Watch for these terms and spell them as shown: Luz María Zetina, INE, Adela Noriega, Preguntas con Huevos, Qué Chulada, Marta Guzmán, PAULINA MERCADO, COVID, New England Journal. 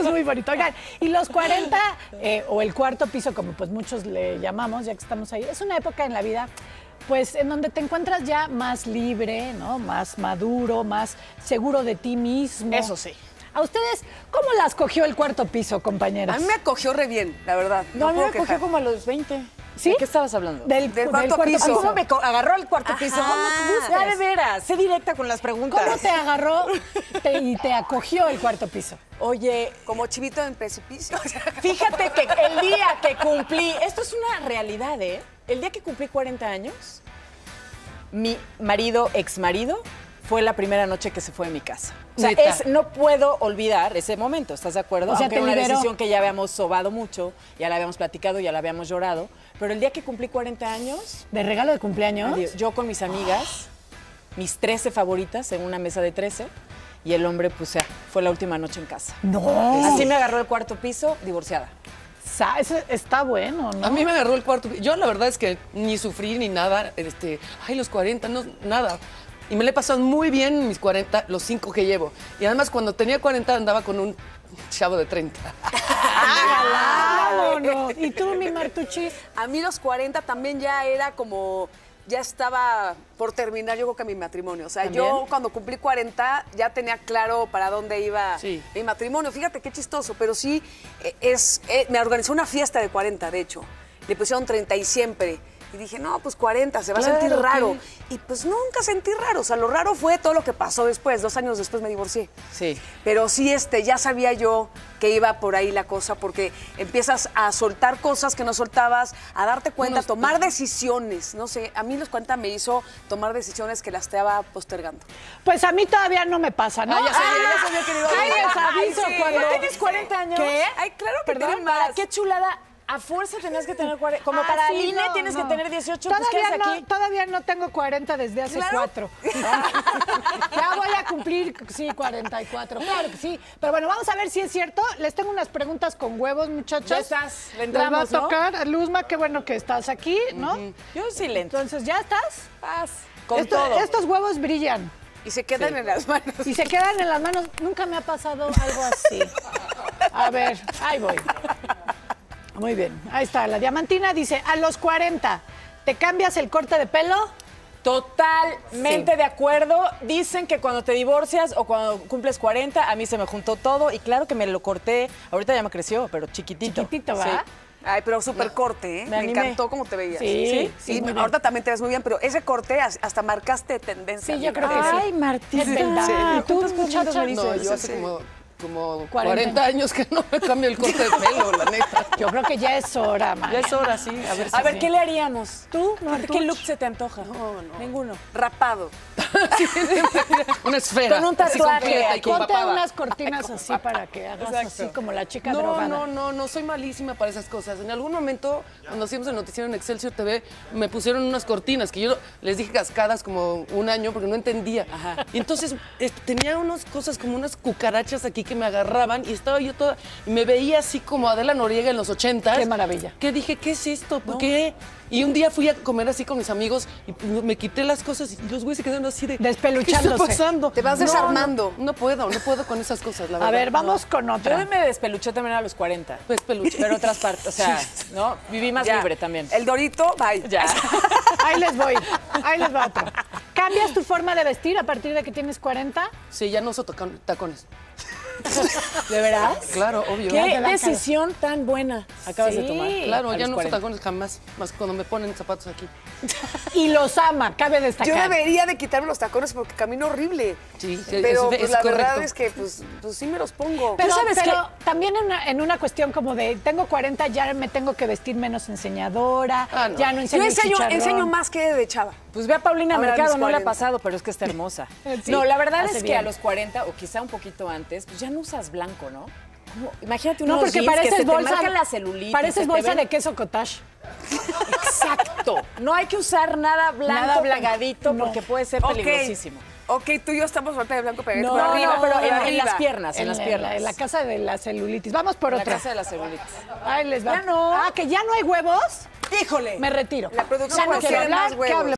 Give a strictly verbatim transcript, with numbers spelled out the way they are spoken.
Eso es muy bonito. Oigan, y los cuarenta eh, o el cuarto piso, como pues muchos le llamamos, ya que estamos ahí, es una época en la vida pues en donde te encuentras ya más libre, ¿no? Más maduro, más seguro de ti mismo. Eso sí. ¿A ustedes cómo las cogió el cuarto piso, compañeras? A mí me acogió re bien, la verdad. No, a mí me acogió como a los veinte. ¿Sí? ¿De qué estabas hablando? Del, del, cuarto, del cuarto piso. ¿Cómo me agarró el cuarto piso? Ajá. ¿Cómo te buscas? De veras, sé directa con las preguntas. ¿Cómo te agarró te, y te acogió el cuarto piso? Oye, como chivito en precipicio. Fíjate que el día que cumplí, esto es una realidad, ¿eh? El día que cumplí cuarenta años, mi marido, ex marido, fue la primera noche que se fue de mi casa. O sea, es, no puedo olvidar ese momento, ¿estás de acuerdo? O sea, aunque era una liberó. decisión que ya habíamos sobado mucho, ya la habíamos platicado, ya la habíamos llorado, pero el día que cumplí cuarenta años... ¿De regalo de cumpleaños? Adiós, yo con mis amigas, mis trece favoritas en una mesa de trece, y el hombre, pues, ya, fue la última noche en casa. ¡No! Así me agarró el cuarto piso, divorciada. Está bueno, ¿no? A mí me agarró el cuarto piso. Yo la verdad es que ni sufrí ni nada, este, ay, los cuarenta, no, nada... Y me la he pasado muy bien mis cuarenta, los cinco que llevo. Y además, cuando tenía cuarenta, andaba con un chavo de treinta. ¡Ah, vámonos! ¿Y tú, mi Martuchis? A mí los cuarenta también ya era como... Ya estaba por terminar, yo creo que mi matrimonio. O sea, ¿también? Yo cuando cumplí cuarenta ya tenía claro para dónde iba sí. mi matrimonio. Fíjate qué chistoso, pero sí, es, es, me organizó una fiesta de cuarenta, de hecho. Le pusieron treinta y siempre. Y dije, no, pues cuarenta, se va claro, a sentir raro. ¿Qué? Y pues nunca sentí raro. O sea, lo raro fue todo lo que pasó después. Dos años después me divorcié. Sí. Pero sí, este, ya sabía yo que iba por ahí la cosa, porque empiezas a soltar cosas que no soltabas, a darte cuenta, Unos... a tomar decisiones. No sé, a mí los cuarenta me hizo tomar decisiones que las estaba postergando. Pues a mí todavía no me pasa, ¿no? Ay, ya sabía, ah, ya sabía que le iba a ay, les aviso ay, sí. cuando... ¿Tienes cuarenta años? ¿Qué? Ay, claro que tienes más. ¿Para qué chulada? A fuerza tenías que tener cuarenta. Como ah, para sí, el I N E no, tienes no. que tener dieciocho. Todavía no, aquí? todavía no tengo cuarenta desde hace claro. cuatro. Ya voy a cumplir, sí, cuarenta y cuatro. Claro que sí. Pero bueno, vamos a ver si es cierto. Les tengo unas preguntas con huevos, muchachos. Ya estás. Le entramos, ¿no? Va a tocar. Luzma, qué bueno que estás aquí, ¿no? Uh-huh. Yo sí le entro. Entonces, ¿ya estás? Paz. Con Esto, todo. Estos huevos brillan. Y se quedan sí. en las manos. Y se quedan en las manos. Nunca me ha pasado algo así. A ver, ahí voy. Muy bien, ahí está, la diamantina dice, a los cuarenta, ¿te cambias el corte de pelo? Totalmente sí. de acuerdo, dicen que cuando te divorcias o cuando cumples cuarenta, a mí se me juntó todo y claro que me lo corté, ahorita ya me creció, pero chiquitito. Chiquitito, ¿verdad? Sí. Ay, pero súper corte, ¿eh? Me, me encantó cómo te veías. Sí, sí. sí, sí ahorita también te ves muy bien, pero ese corte hasta marcaste tendencia. Sí, yo creo que sí. Ay, Martín, es verdad. Sí. ¿Tú, muchachos? No, yo hace sí. como... Como cuarenta años que no me cambio el corte de pelo, la neta. Yo creo que ya es hora, man. Ya es hora, sí. A ver, si a ver ¿qué le haríamos? ¿Tú? No, ¿Qué tú? look se te antoja? No, no. Ninguno. Rapado. Sí, una esfera. Con un tatuaje. Así, con Ponte con unas cortinas Ay, así para que hagas Exacto. así como la chica no, drogada. No, no, no, soy malísima para esas cosas. En algún momento, cuando hacíamos el noticiero en Excelsior T V, me pusieron unas cortinas que yo les dije cascadas como un año porque no entendía. Ajá. Y entonces tenía unas cosas como unas cucarachas aquí que me agarraban y estaba yo toda... Y me veía así como Adela Noriega en los ochentas. ¡Qué maravilla! Que dije, ¿qué es esto? ¿Por no. qué? Y un día fui a comer así con mis amigos y me quité las cosas y los güeyes se quedaron así de... Despeluchándose. ¿Qué está pasando? Te vas no, desarmando. No, no puedo, no puedo con esas cosas, la verdad. A ver, vamos no. con otra. Yo me despeluché también a los cuarenta. Despeluché. Pero otras partes, o sea, ¿no? Viví más ya. libre también. El Dorito, bye. Ya. Ahí les voy, ahí les va otro. ¿Cambias tu forma de vestir a partir de que tienes cuarenta? Sí, ya no uso tacones. ¿De verdad? Claro, obvio. Qué decisión tan buena acabas sí, de tomar. Claro, ya no uso tacones jamás, más cuando me ponen zapatos aquí. Y los ama, cabe destacar. Yo debería de quitarme los tacones porque camino horrible. Sí, sí pero es, pues, es la correcto. verdad es que pues, pues sí me los pongo. Pero, ¿sabes pero que... también en una, en una cuestión como de tengo cuarenta, ya me tengo que vestir menos enseñadora, ah, no. ya no enseño Yo enseño, enseño más que de chava. Pues ve a Paulina Ahora Mercado, no le ha pasado, pero es que está hermosa. Sí, no, la verdad es que bien. a los cuarenta, o quizá un poquito antes, pues ya no usas blanco, ¿no? Como, imagínate unos no, porque jeans pareces que se bolsa, te marcan la celulita. Pareces bolsa de queso cottage. Exacto. No hay que usar nada blanco nada pegadito no. porque puede ser okay. peligrosísimo. Ok, tú y yo estamos falta de blanco pegadito. No, por arriba, no, pero en, arriba. en las piernas, en, en las la, piernas. En la casa de la celulitis. Vamos por otra. En la casa de la celulitis. Ahí les va. Ya no. Ah, ¿que ya no hay huevos? Híjole. Me retiro. La producción no quiere más huevos.